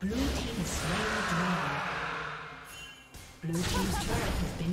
Blue team's turret has been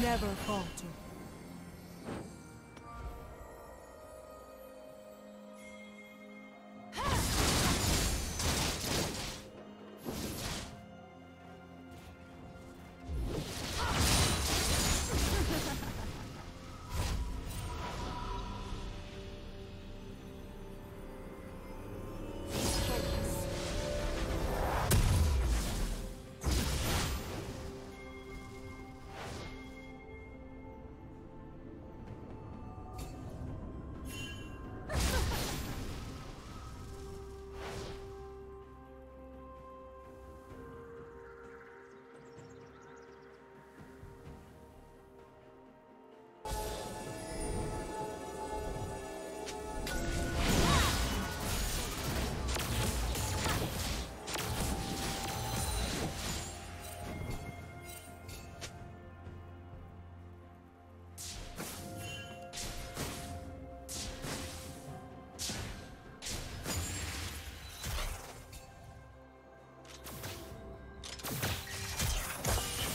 Never falter.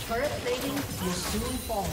Turret plating will soon fall.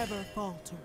never falter.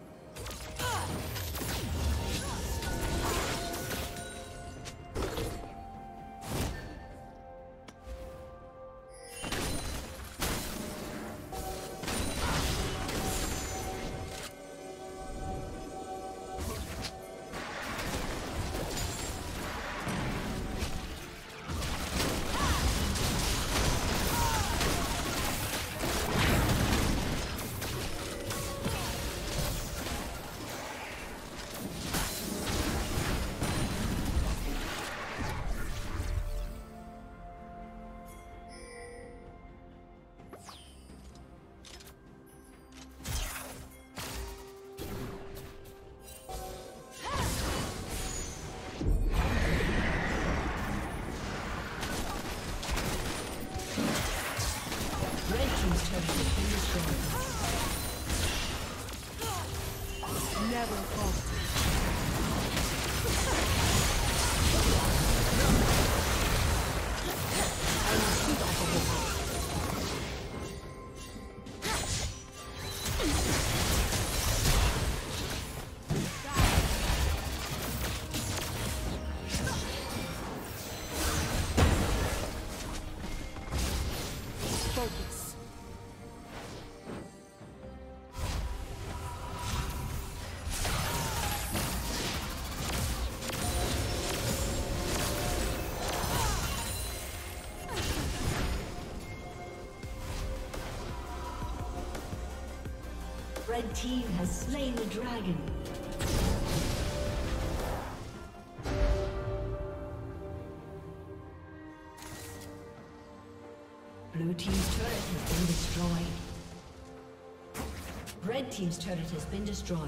Red team has slain the dragon. Blue team's turret has been destroyed. Red team's turret has been destroyed.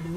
Blue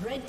Red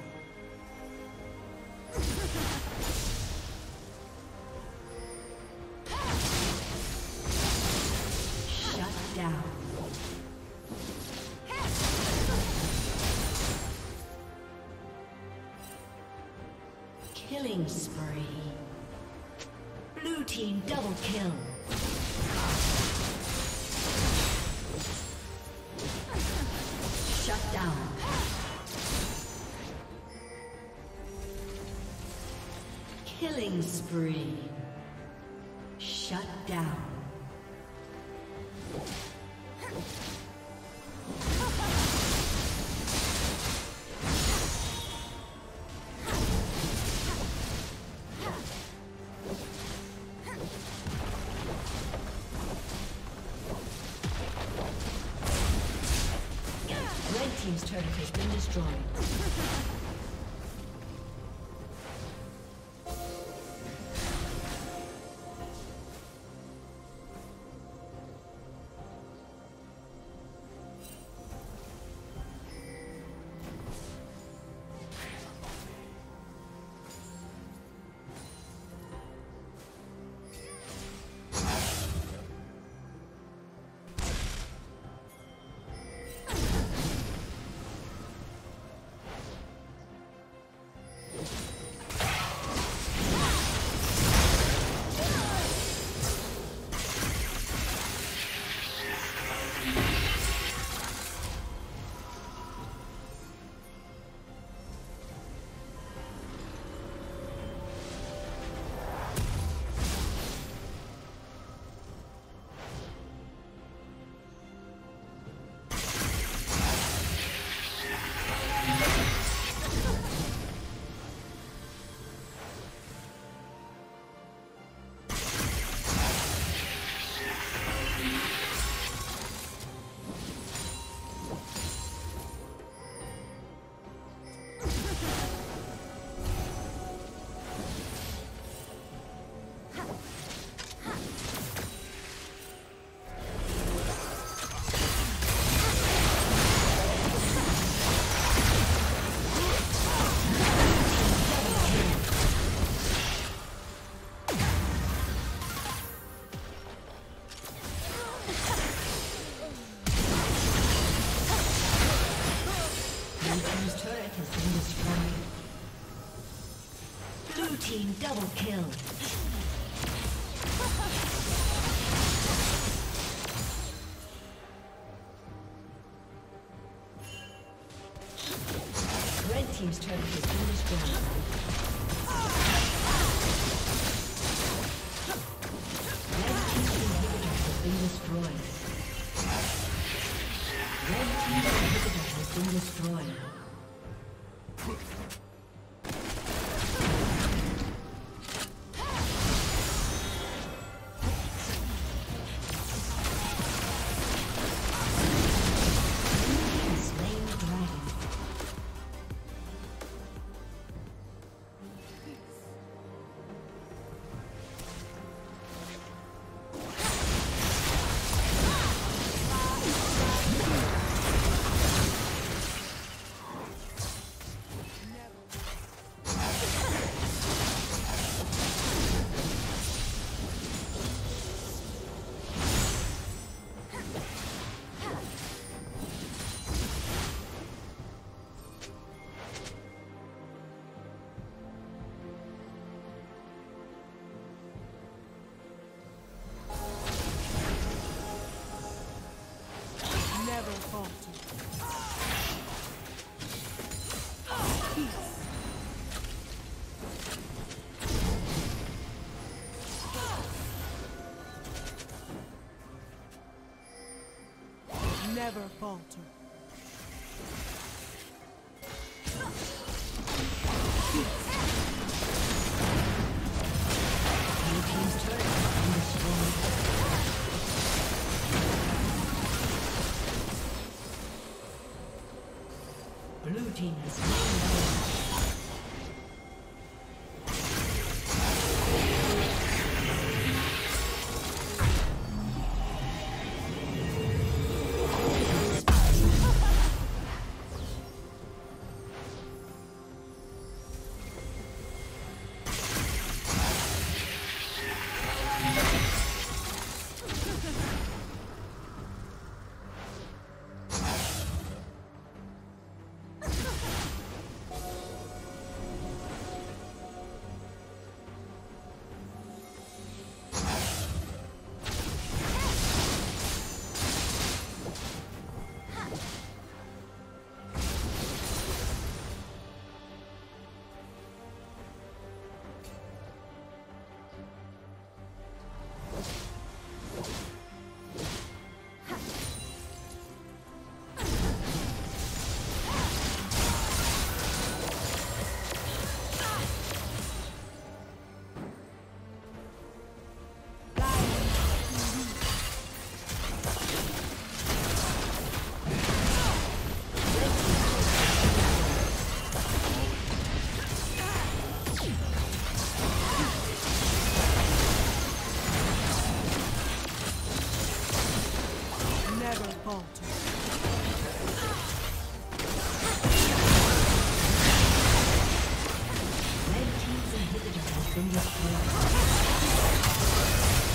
Killing spree. Blue team double kill. Shut down. Killing spree. Shut down. Team's turret has been destroyed. Double kill. Red team's turret has been destroyed. Red team's inhibitor has been destroyed. Red team's inhibitor has been destroyed. Never falter. Blue team has Red team's inhibitor has been destroyed.